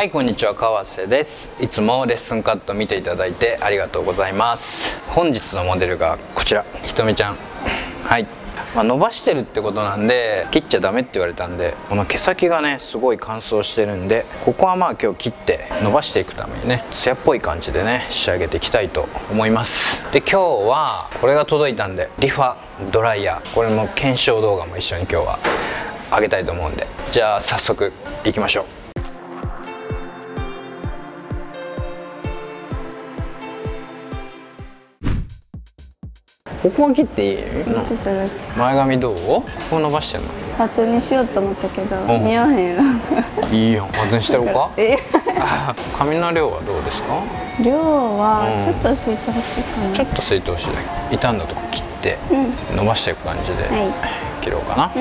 はい、こんにちは、川瀬です。いつもレッスンカット見ていただいてありがとうございます。本日のモデルがこちら、ひとみちゃん。はい。伸ばしてるってことなんで切っちゃダメって言われたんで、この毛先がねすごい乾燥してるんで、ここはまあ今日切って伸ばしていくためにね艶っぽい感じでね仕上げていきたいと思います。で今日はこれが届いたんでリファドライヤー、これも検証動画も一緒に今日はあげたいと思うんで、じゃあ早速いきましょう。ここは切っていい？前髪どう？ここ伸ばしてんの？パツにしようと思ったけど、似合わへんよ。いいよ、パツにしておこうか。髪の量はどうですか？量はちょっとすいてほしいかな。ちょっとすいてほしい。傷んだとこ切って伸ばしていく感じで切ろうかな。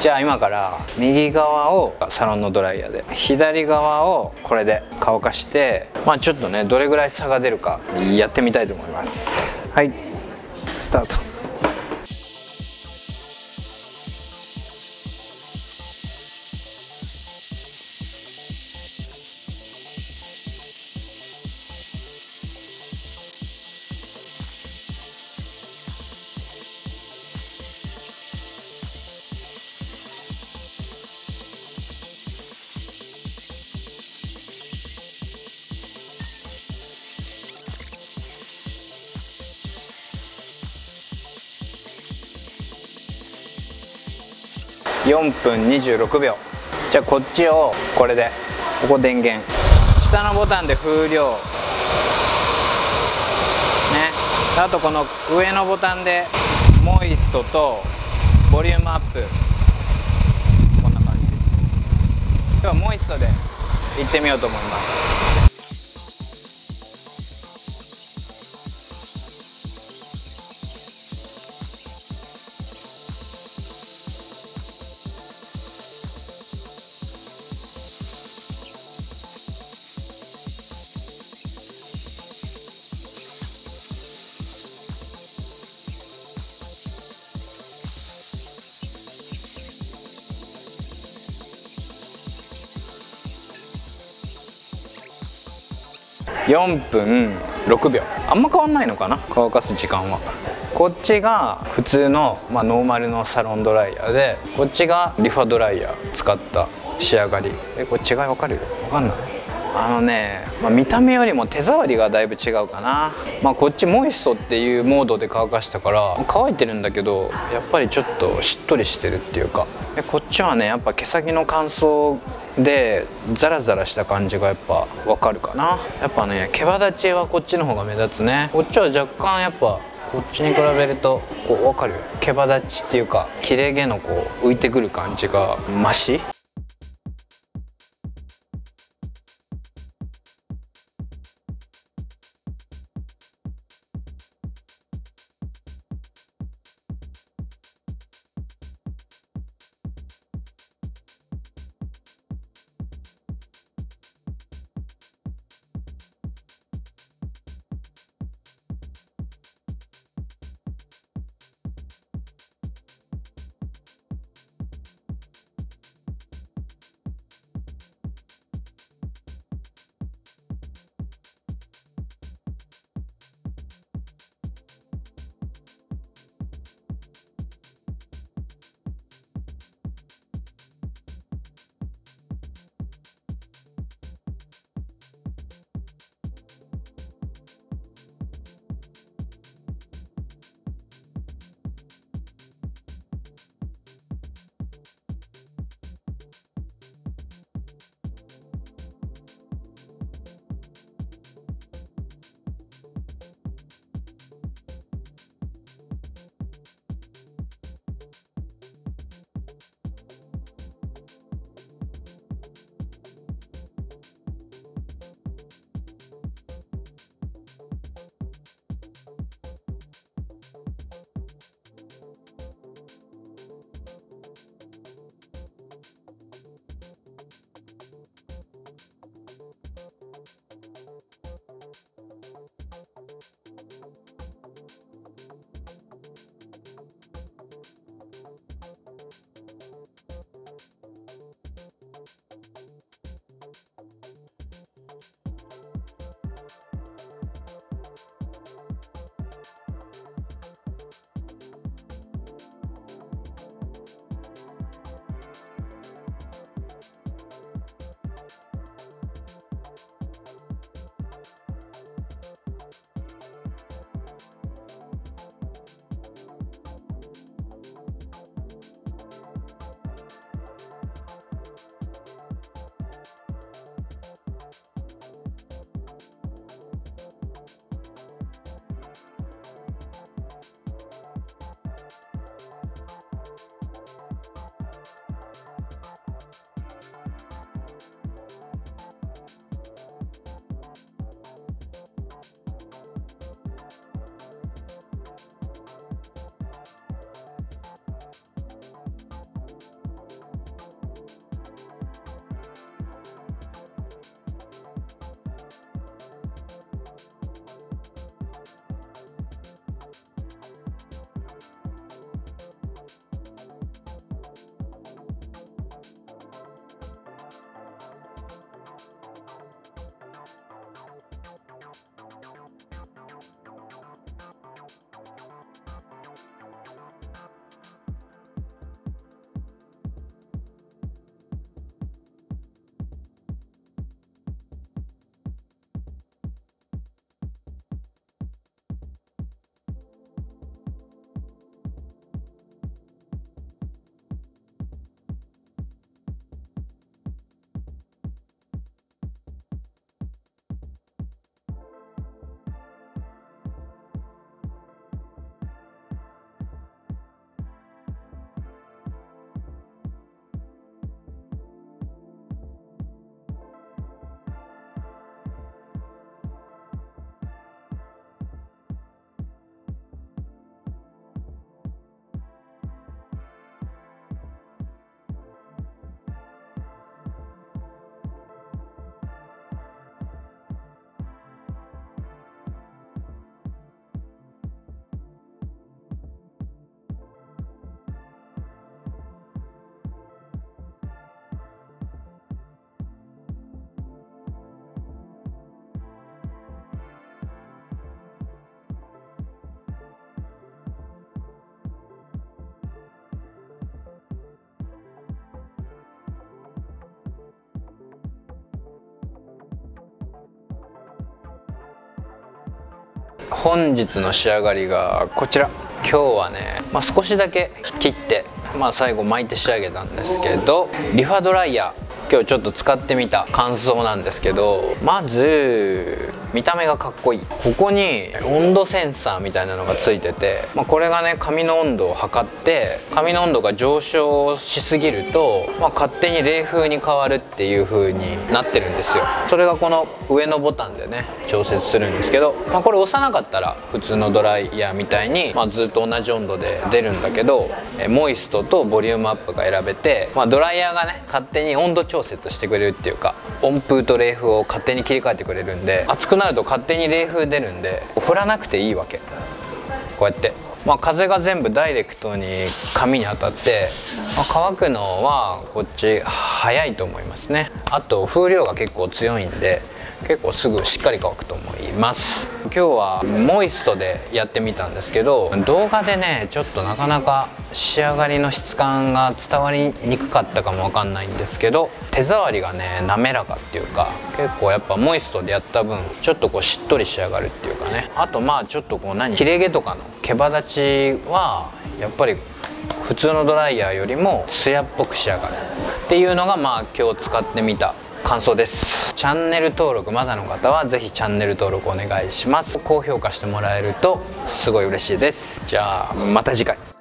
じゃあ今から右側をサロンのドライヤーで、左側をこれで乾かして、まあちょっとねどれぐらい差が出るかやってみたいと思います。はい、スタート。4分26秒。じゃあこっちをこれで、ここ電源、下のボタンで風量ね、あとこの上のボタンでモイストとボリュームアップ、こんな感じ。ではモイストでいってみようと思います。4分6秒。あんま変わんないのかな、乾かす時間は。こっちが普通の、ノーマルのサロンドライヤーで、こっちがリファドライヤー使った仕上がり。これ違い分かるよ、分かんない。見た目よりも手触りがだいぶ違うかな。こっちモイストっていうモードで乾かしたから乾いてるんだけど、やっぱりちょっとしっとりしてるっていうか。こっちはね、やっぱ毛先の乾燥でザラザラした感じがやっぱ分かるかな。やっぱね、毛羽立ちはこっちの方が目立つね。こっちは若干やっぱこっちに比べるとこう分かる、毛羽立ちっていうか切れ毛のこう浮いてくる感じがマシ。本日の仕上がりがこちら。今日はね、少しだけ切って、最後巻いて仕上げたんですけど、リファドライヤー今日ちょっと使ってみた感想なんですけど、まず見た目がかっこいい。ここに温度センサーみたいなのがついてて、これがね髪の温度を測って、髪の温度が上昇しすぎると、勝手に冷風に変わるっていう風になってるんですよ。それがこの上のボタンでね調節するんですけど、これ押さなかったら普通のドライヤーみたいに、ずっと同じ温度で出るんだけど、モイストとボリュームアップが選べて、ドライヤーがね勝手に温度調節してくれるっていうか、温風と冷風を勝手に切り替えてくれるんで、熱くなると勝手に冷風出るんで振らなくていいわけ。こうやって、風が全部ダイレクトに髪に当たって、乾くのはこっち早いと思いますね。あと風量が結構強いんで結構すぐしっかり乾くと思います。今日はモイストでやってみたんですけど、動画でねちょっとなかなか仕上がりの質感が伝わりにくかったかもわかんないんですけど、手触りがね滑らかっていうか、結構やっぱモイストでやった分ちょっとこうしっとり仕上がるっていうかね。あとちょっとこう切れ毛とかの毛羽立ちはやっぱり普通のドライヤーよりもツヤっぽく仕上がるっていうのが今日使ってみた感想です。チャンネル登録まだの方は是非チャンネル登録お願いします。高評価してもらえるとすごい嬉しいです。じゃあまた次回。